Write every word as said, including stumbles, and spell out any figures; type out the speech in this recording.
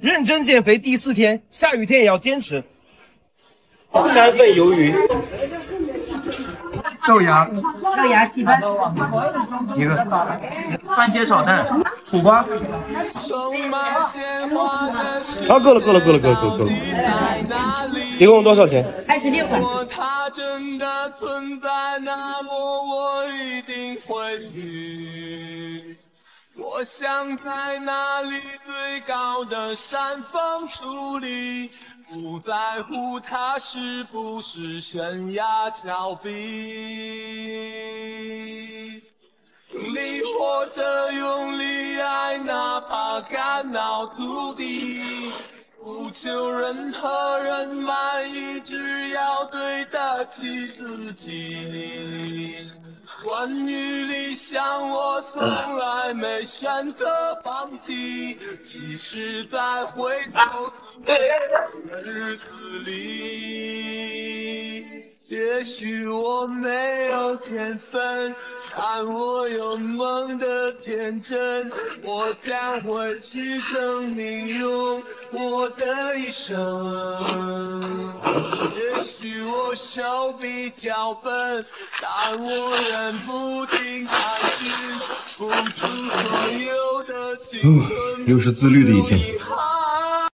认真减肥第四天，下雨天也要坚持。三份鱿鱼，豆芽，豆芽七瓣，一个番茄炒蛋，苦瓜。啊，够了，够了，够了，够了，够了，够了。一共多少钱？二十六块。我想在那里最高的山峰矗立，不在乎它是不是悬崖峭壁。你活着用力爱，哪怕肝脑涂地，不求任何人满意，只要对得起自己。关于理想，我从来没选择放弃，即使在回头的日子里。也许我没有天分，但我有梦的天真，我将会去证明用我的一生。也许我手比较笨，但我仍不停探寻，付出所有的青春。嗯，又是自律的一天。